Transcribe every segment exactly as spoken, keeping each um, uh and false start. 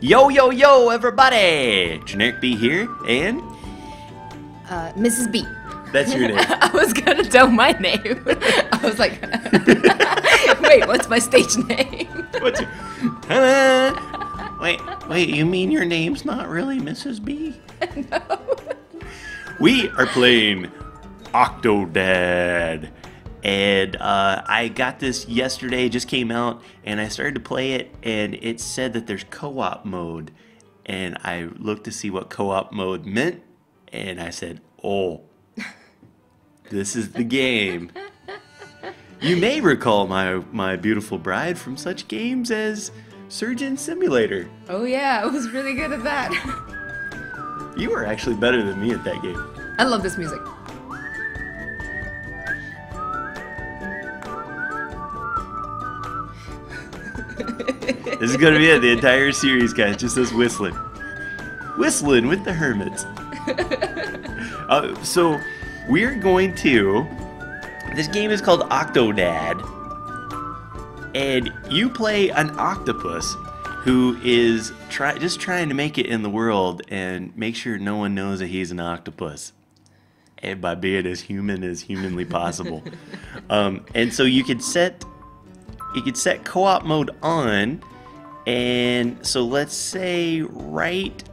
Yo, yo, yo, everybody! Generikb here, and... Uh, Missus B. That's your name. I was gonna tell my name. I was like... Wait, what's my stage name? What's your... Ta-da! Wait, wait, you mean your name's not really Missus B? No. We are playing Octodad. And uh, I got this yesterday, it just came out, and I started to play it, and it said that there's co-op mode. And I looked to see what co-op mode meant, and I said, oh, this is the game. You may recall my, my beautiful bride from such games as Surgeon Simulator. Oh yeah, I was really good at that. You were actually better than me at that game. I love this music. This is going to be it, the entire series, guys, just us whistling. Whistling with the Hermits. Uh, so, we're going to... This game is called Octodad. And you play an octopus who is try just trying to make it in the world and make sure no one knows that he's an octopus. And by being as human as humanly possible. um, and so you could set... You could set co-op mode on, and so let's say right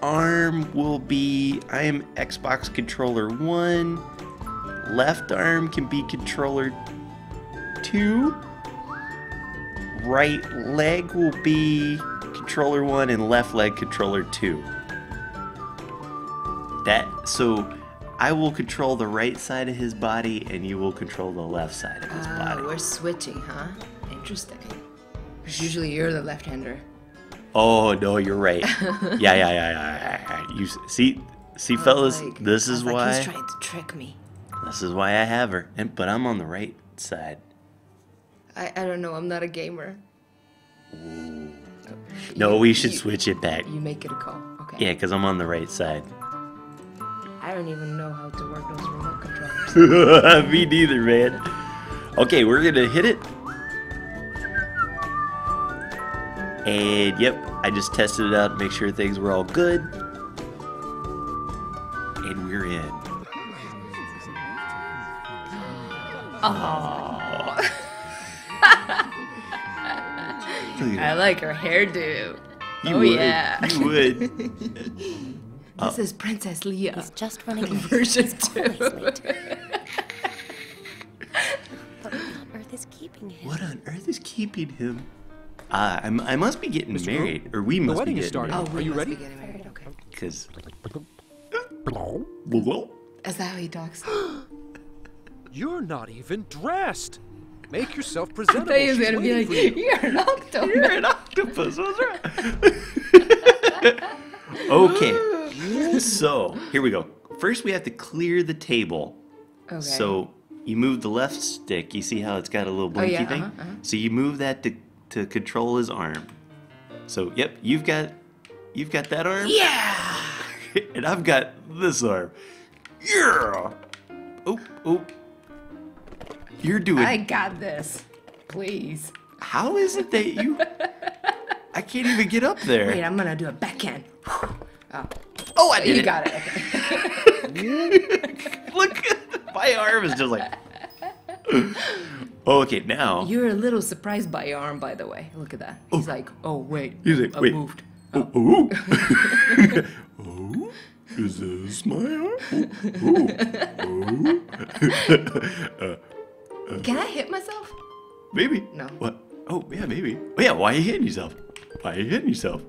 arm will be, I am Xbox controller one, left arm can be controller two, right leg will be controller one, and left leg controller two. That, so I will control the right side of his body, and you will control the left side of his uh, body. We're switching, huh? Interesting. Because usually you're the left-hander. Oh no, you're right. yeah, yeah, yeah, yeah, yeah. You see, see, oh, fellas, like, this is why. Like he's trying to trick me. This is why I have her, and but I'm on the right side. I I don't know. I'm not a gamer. Ooh. Oh, no, you, we should you, switch it back. You make it a call. Okay. Yeah, because I'm on the right side. I don't even know how to work those remote controllers. Me neither, man. Okay, we're gonna hit it. And yep, I just tested it out to make sure things were all good. And we're in. Aww. I like her hairdo. You oh would. Yeah. You would. This is Princess Leia. He's just running version two. What on earth is keeping him? What on earth is keeping him? Ah, I'm, I must be getting Mister married, Roop? Or we must be getting married. Oh, are you ready? Because. Is that how he talks? You're not even dressed. Make yourself presentable. I thought you were gonna be like, you. You're an octopus. You're an octopus. What's right? Okay. So, here we go. First, we have to clear the table. Okay. So, you move the left stick. You see how it's got a little blinky oh, yeah, thing? Uh-huh, uh-huh. So, you move that to, to control his arm. So, yep, you've got you've got that arm. Yeah! And I've got this arm. Yeah! Oh, oh. You're doing... I got this. Please. How is it that you... I can't even get up there. Wait, I'm going to do a backhand. Oh. Oh, I did You it. got it. Okay. Look, my arm is just like... Oh, okay, now... You're a little surprised by your arm, by the way. Look at that. He's oh. like, oh, wait. He's like, I wait. moved. Oh, oh. Oh. Oh, is this my arm? Oh, oh. Oh. uh, uh. Can I hit myself? Maybe. No. What? Oh, yeah, maybe. Oh, yeah, why are you hitting yourself? Why are you hitting yourself?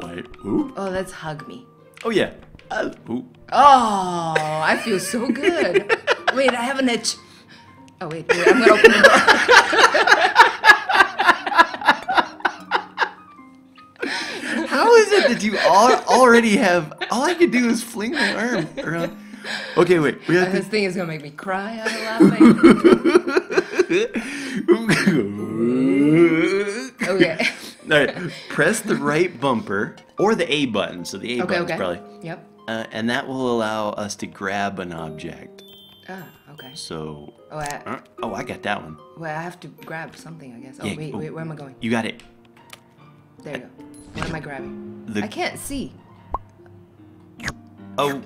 Why? Ooh. Oh, let's hug me. Oh, yeah. Uh, oh, I feel so good. Wait, I have an itch. Oh, wait, wait, I'm going to open the door. How is it that you all already have... All I can do is fling my arm around. Okay, wait. We have this to... thing is going to make me cry out of laughing. Okay. All right, press the right bumper or the A button. So the A okay, button okay. probably. Yep. Uh, and that will allow us to grab an object. Ah, okay. So. Oh, I, uh, oh, I got that one. Well, I have to grab something, I guess. Oh, yeah, wait, oh, wait, where am I going? You got it. There you go. What am I grabbing? The... I can't see. Oh.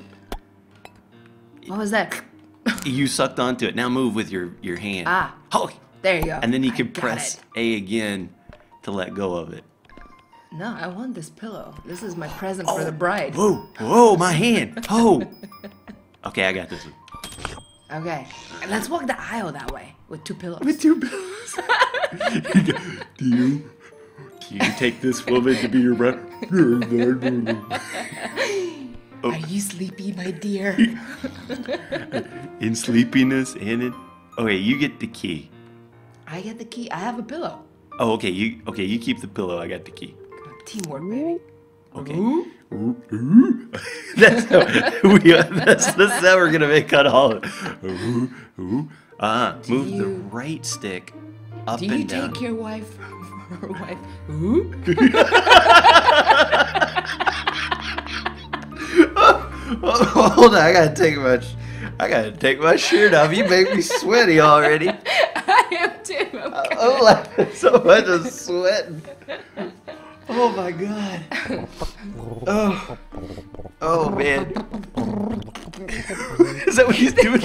What was that? You sucked onto it. Now move with your, your hand. Ah. Oh. There you go. And then you can press it. A again to let go of it. No, I want this pillow. This is my present oh. for the bride. Whoa. Whoa, my hand. Oh. Okay, I got this one. Okay. Let's walk the aisle that way with two pillows. With two pillows. Do you... Do you take this woman to be your bride? Oh. Are you sleepy, my dear? In sleepiness, and in... Okay, you get the key. I get the key. I have a pillow. Oh, okay. You okay? You keep the pillow. I got the key. Teamwork, baby. Okay. Ooh. Ooh, ooh. That's how we. Are, that's, that's how we're gonna make out all of it. Ooh, ooh. Uh, move you, the right stick up and down. Do you take your wife for her wife? Ooh. oh, oh, hold on, I gotta take my. I gotta take my shirt off. You make me sweaty already. I am too. I'm, I, I'm laughing so much I'm sweating. Oh my god. Oh, oh man. Is that what he's doing?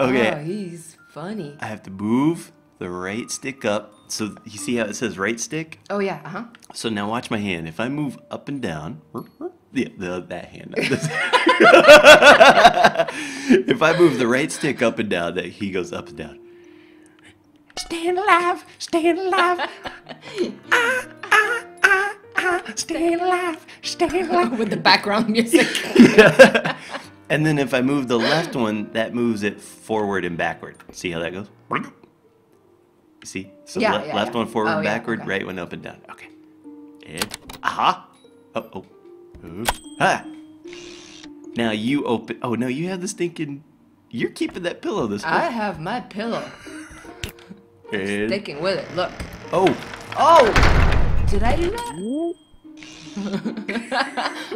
Okay. Oh, he's funny. I have to move the right stick up. So you see how it says right stick? Oh yeah. Uh huh. So now watch my hand. If I move up and down. Yeah, the, that hand. If I move the right stick up and down, that he goes up and down. Stand alive, stand alive. ah, ah, ah, ah. Stand alive, stand alive. With the background music. Yeah. And then if I move the left one, that moves it forward and backward. See how that goes? See? So yeah, le yeah, left yeah. one forward, oh, backward, yeah, okay. Right one up and down. Okay. And, aha. Uh oh. Ooh. Ha! Now you open. Oh no, you have the stinking. You're keeping that pillow this way. I have my pillow. And... Sticking with it. Look. Oh. Oh. Did I do that?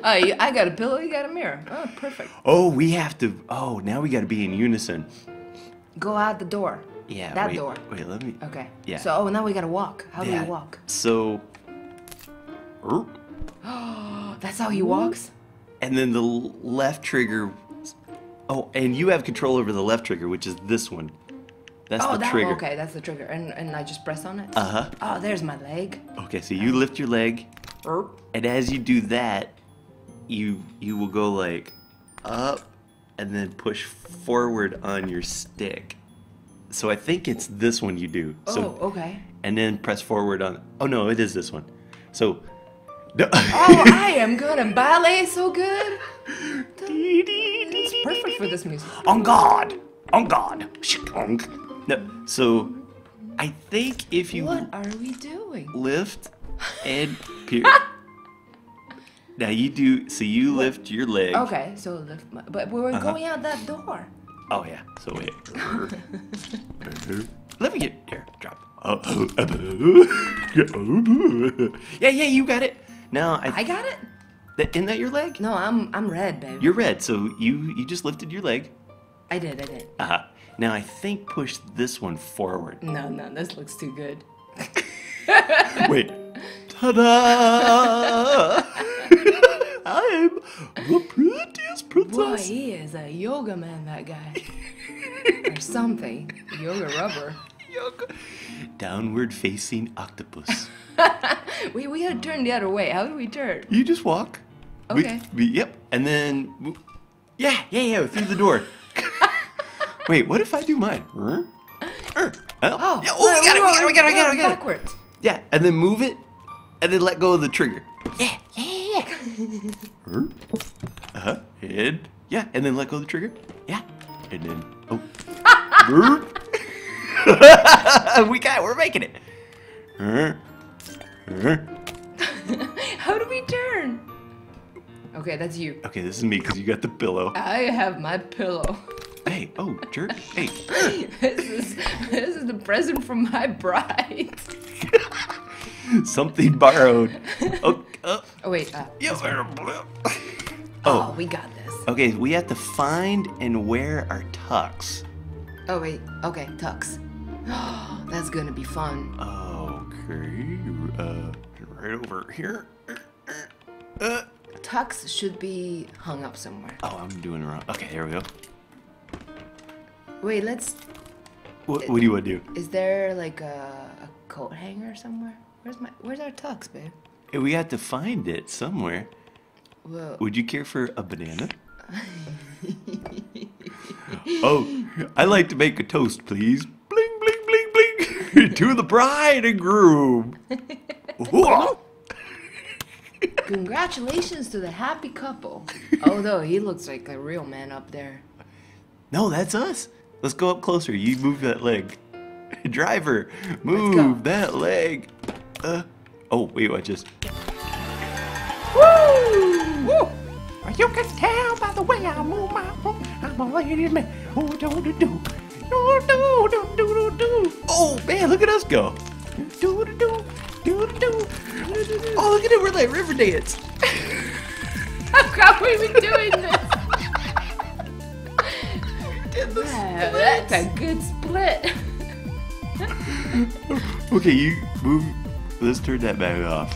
Oh, you, I got a pillow. You got a mirror. Oh, perfect. Oh, we have to. Oh, now we got to be in unison. Go out the door. Yeah. That wait, door. Wait, let me. Okay. Yeah. So, oh, now we gotta walk. How yeah. do we walk? So. Oh. That's how he walks? And then the left trigger. Oh, and you have control over the left trigger, which is this one. That's oh, the that, trigger. Oh, okay, that's the trigger. And, and I just press on it? Uh-huh. Oh, there's my leg. Okay, so you lift your leg. Erp. And as you do that, you you will go like up and then push forward on your stick. So I think it's this one you do. Oh, so, okay. And then press forward on. Oh, no, it is this one. So... No. Oh, I am good and ballet so good. It's perfect for this music. On God, on God. No, so I think if you what are we doing? Lift and peer. Now you do. So you what? Lift your leg. Okay, so lift. My, but we were uh-huh. going out that door. Oh yeah. So wait. Let me get here. Drop. Yeah, yeah, you got it. Now I, I got it. Th isn't that your leg? No, I'm I'm red, baby. You're red, so you you just lifted your leg. I did, I did. Uh huh. Now I think push this one forward. No, no, this looks too good. Wait. Ta-da! I'm the prettiest princess. Boy, he is a yoga man, that guy, or something. Yoga rubber. Yoga. Downward facing octopus. Wait, we gotta turn the other way. How do we turn? You just walk. Okay. We, we, yep. And then, we, yeah, yeah, yeah, through the door. Wait, what if I do mine? Oh, oh, yeah, oh no, we got it, we got it, we got it, we got it. Backwards. Yeah, and then move it, and then let go of the trigger. Yeah, yeah, yeah. uh huh. And yeah, and then let go of the trigger. Yeah, and then oh. We got it. We're making it. Uh, uh. How do we turn? Okay, that's you. Okay, this is me because you got the pillow. I have my pillow. Hey, oh, jerk. Hey. this is this is the present from my bride. Something borrowed. Oh, uh, oh wait. Uh, yeah, oh. oh, we got this. Okay, we have to find and wear our tux. Oh wait. Okay, tux. That's gonna be fun. Okay, uh, right over here. Uh. Tux should be hung up somewhere. Oh, I'm doing it wrong. Okay, here we go. Wait, let's... What, what do you want to do? Is there like a, a coat hanger somewhere? Where's my? Where's our tux, babe? Hey, we have to find it somewhere. Whoa. Would you care for a banana? Oh, I'd like to make a toast, please. Bling, bling, bling, bling. To the bride and groom. Congratulations to the happy couple. Although he looks like a real man up there. No, that's us. Let's go up closer. You move that leg. Driver, move that leg. Uh, oh, wait, I just... Woo! Woo! You can tell by the way I move my foot. I'm a ladies' man. Oh, do, do, do. Do, do, do, do, do. Oh, man, look at us go. Do, do, do. Do, do, do. Oh, look at it. We're like river dance. How are we doing this? Yeah, that's a good split. Okay, you move. Let's turn that bag off.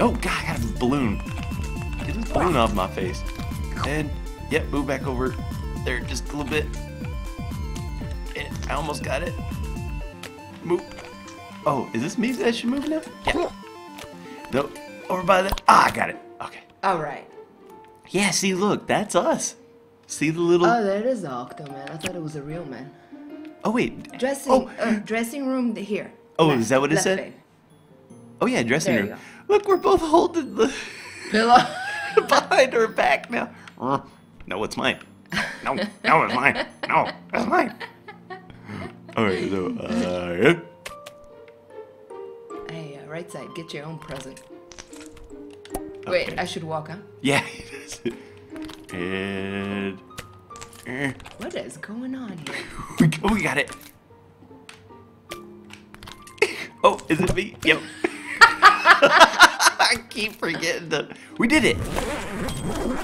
Oh God, I got a balloon. Get this balloon off my face. And yep, move back over there just a little bit. And I almost got it. Move. Oh, is this me that I should move now? Yeah. No, over by the. Ah, I got it. Okay. All right. Yeah. See, look, that's us. See the little... Oh, there is an octo man. I thought it was a real man. Oh, wait. Dressing oh. Uh, dressing room here. Oh, left, is that what it said? Bed. Oh, yeah, dressing there room. Look, we're both holding the... Pillow? Behind our back now. No, it's mine. No, no, it's mine. No, it's mine. All right, so... Uh, yeah. Hey, uh, right side, get your own present. Okay. Wait, I should walk, huh? Yeah, that's it. And eh. What is going on here? we, oh, we got it. Oh, is it me? Yep. I keep forgetting the. We did it.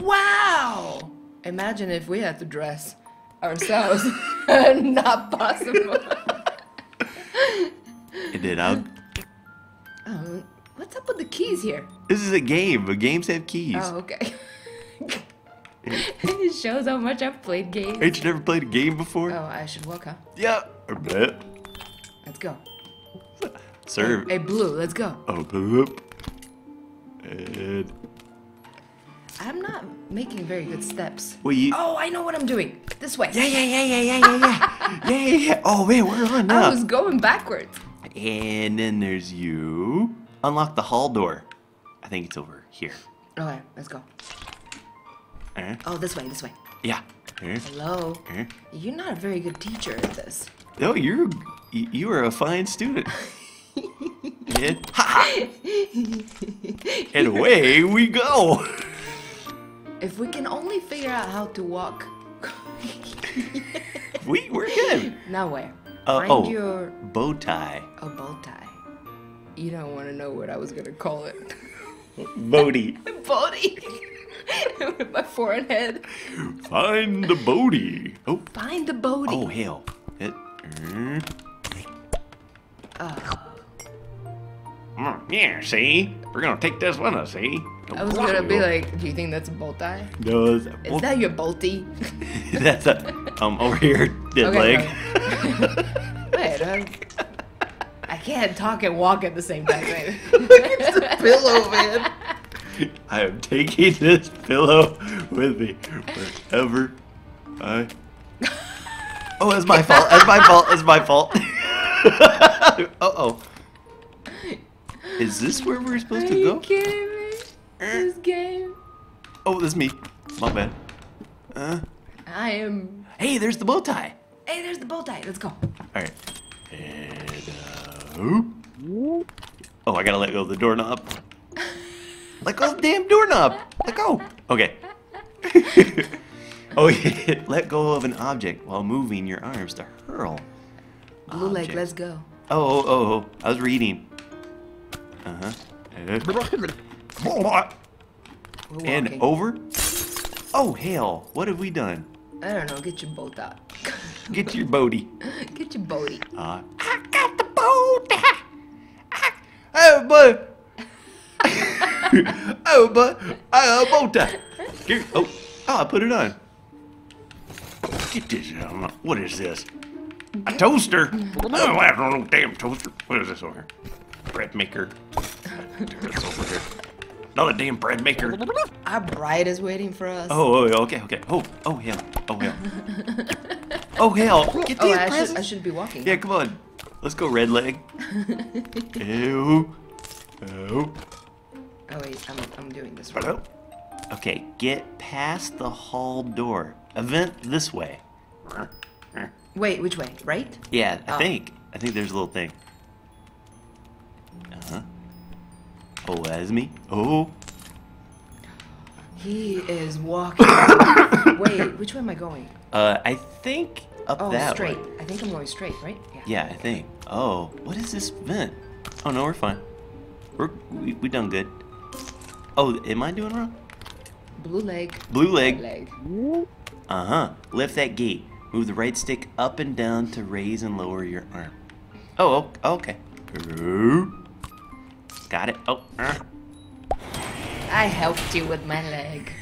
Wow! Imagine if we had to dress ourselves. Not possible. It did. Um, um, what's up with the keys here? This is a game. But games have keys. Oh, okay. It shows how much I've played games. Ain't you never played a game before? Oh, I should walk, huh? Yeah. Let's go. Serve. Hey, hey, blue, let's go. Oh, blue. And... I'm not making very good steps. Well, you... Oh, I know what I'm doing. This way. Yeah, yeah, yeah, yeah, yeah, yeah, yeah. yeah, yeah, yeah. Oh, man, we're on now. I was going backwards. And then there's you. Unlock the hall door. I think it's over here. Okay, let's go. Uh, oh, this way, this way. Yeah. Uh, Hello. Uh, you're not a very good teacher at this. No, you're you are a fine student. And, ha -ha. And away we go. If we can only figure out how to walk. we we're good. Now where? Uh, Find oh, your bow tie. Oh, bow tie. You don't want to know what I was gonna call it. Bodhi. Bodhi. With my forehead. Find the Bodhi. Oh. Find the Bodhi. Oh, hell. It, uh, oh. Mm, yeah, see? We're going to take this with us, see? I was going to be like, do you think that's a bolt eye? No, it's a bolt. Is that your bolty? That's a, um, over here, dead okay, leg. Wait, I'm, I can't talk and walk at the same time, baby. Look at the pillow, man. I am taking this pillow with me wherever I... Oh, that's my fault. That's my fault. That's my fault. Uh-oh. Is this where we're supposed Are to go? Are you kidding me? This game. Oh, this is me. My bad. Uh, I am... Hey, there's the bow tie. Hey, there's the bow tie. Let's go. All right. And, uh... Oh, I gotta let go of the doorknob. Let go of the damn doorknob! Let go! Okay. Oh, yeah. Let go of an object while moving your arms to hurl. Blue leg, let's go. Oh, oh, oh, oh. I was reading. Uh-huh. And over. Oh, hell. What have we done? I don't know. Get your boat out. Get your Bodhi. Get your Bodhi. Uh, ah. Oh, but I about that. Here, oh, oh, I put it on. Get this out of my. What is this? A toaster? Oh, I don't know, damn toaster. What is this over here? Bread maker. This over here. Another damn bread maker. Our bride is waiting for us. Oh, oh okay, okay. Oh, oh hell. Oh hell. Oh hell. Get these oh, I presents. Should, I should be walking. Yeah, come on. Let's go, red leg. Ew. Oh. Oh wait, I'm I'm doing this right. Okay, get past the hall door. A vent this way. Wait, which way? Right? Yeah, I oh. think. I think there's a little thing. Uh-huh. Oh, that is me. Oh. He is walking. Wait, which way am I going? Uh, I think up oh, that straight. way. I think I'm going straight, right? Yeah, yeah I think. Oh, what is this vent? Oh, no, we're fine. We're, we, we done good. Oh, am I doing wrong? Blue leg. Blue leg. Blue leg. Uh-huh. Lift that gate. Move the right stick up and down to raise and lower your arm. Oh, okay. Got it. Oh. I helped you with my leg.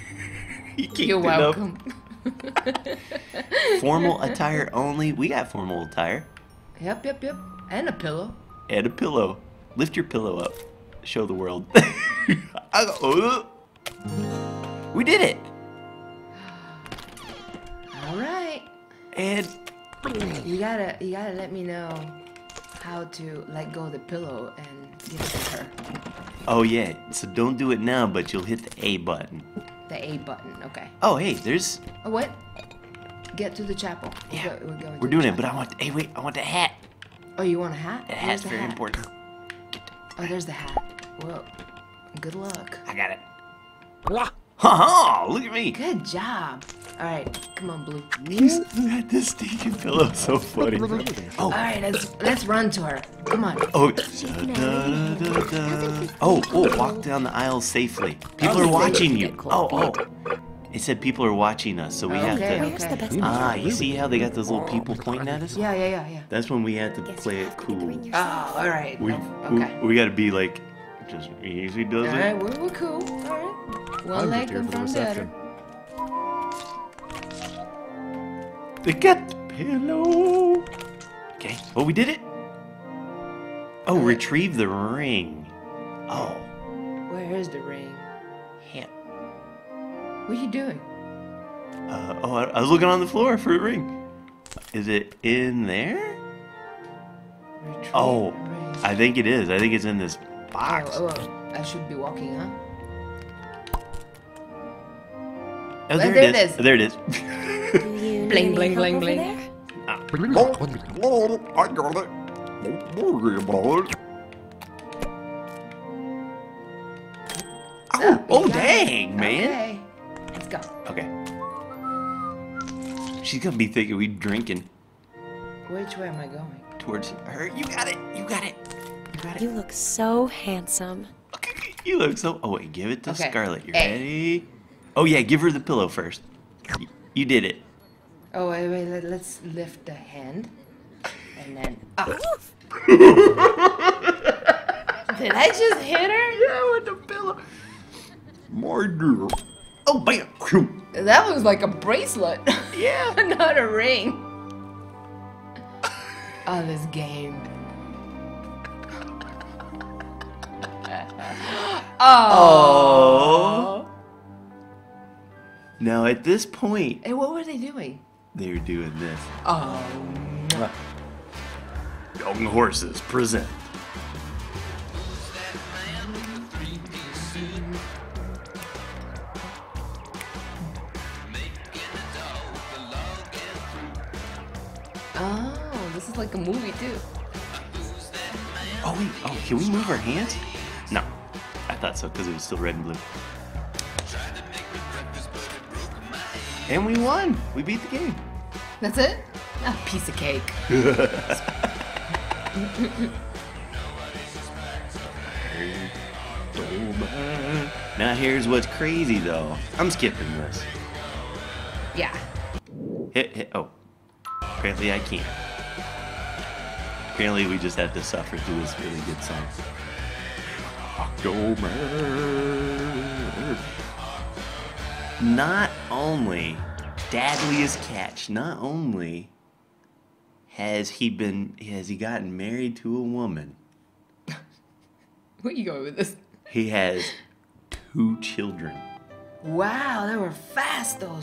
You You're welcome. Formal attire only. We got formal attire. Yep, yep, yep. And a pillow. And a pillow. Lift your pillow up. Show the world. We did it. All right. And you gotta, you gotta let me know how to let go of the pillow and give it to her. Oh yeah, so don't do it now, but you'll hit the A button. The A button, okay. Oh hey, there's. Oh what? Get to the chapel. Yeah, we're, go, we're, going we're doing it, but I want. Hey wait, I want the hat. Oh, you want a hat? The hat's very important. Oh, there's the hat. Whoa. Good luck. I got it. Ha ha! Look at me. Good job. All right, come on, Blue. Look at this stinking pillow, so funny. Oh. All right, let's let's run to her. Come on. Oh, da, da, da, da. oh, oh! Walk down the aisle safely. People are watching you. Oh, oh! It said people are watching us, so we okay, have to. Okay. Ah, you see how they got those little people pointing at us? Yeah, yeah, yeah, yeah. That's when we had to play it cool. Oh, all right. We, okay. We, we got to be like, just easy does all it. All right, we're, we're cool. All right. One leg in front of. They got the pillow. Okay. Oh, we did it. Oh, right. Retrieve the ring. Oh. Where is the ring? Him. What are you doing? Uh, oh, I, I was looking on the floor for a ring. Is it in there? Retrieve oh, the ring. I think it is. I think it's in this box. Oh, oh I should be walking, huh? Oh, there, there it is. is. Oh, there it is. Bling, bling, bling, bling. Ah. Oh, oh dang, man. Okay. Let's go. Okay. She's gonna be thinking we drinking. Which way am I going? Towards her. You got it. You got it. You got it. You look so handsome. Okay. You look so. Oh, wait. Give it to okay. Scarlett. You ready? Oh, yeah. Give her the pillow first. You, you did it. Oh, wait, wait, let, let's lift the hand, and then up. Did I just hit her? Yeah, with the pillow. My dear. Oh, bam. That looks like a bracelet. Yeah. Not a ring. Oh, this game. Oh. Now, at this point. Hey, what were they doing? They're doing this. Oh, no. Young Horses present. Oh, this is like a movie, too. Oh, wait. Oh, can we move our hands? No. I thought so, because it was still red and blue. And we won. We beat the game. That's it? A piece of cake. Now here's what's crazy though. I'm skipping this. Yeah. Hit, hit, oh. Apparently I can't. Apparently we just have to suffer through this really good song. October. Not only Dadliest Catch, not only has he been has he gotten married to a woman. Where are you going with this? He has two children. Wow, they were fast, those.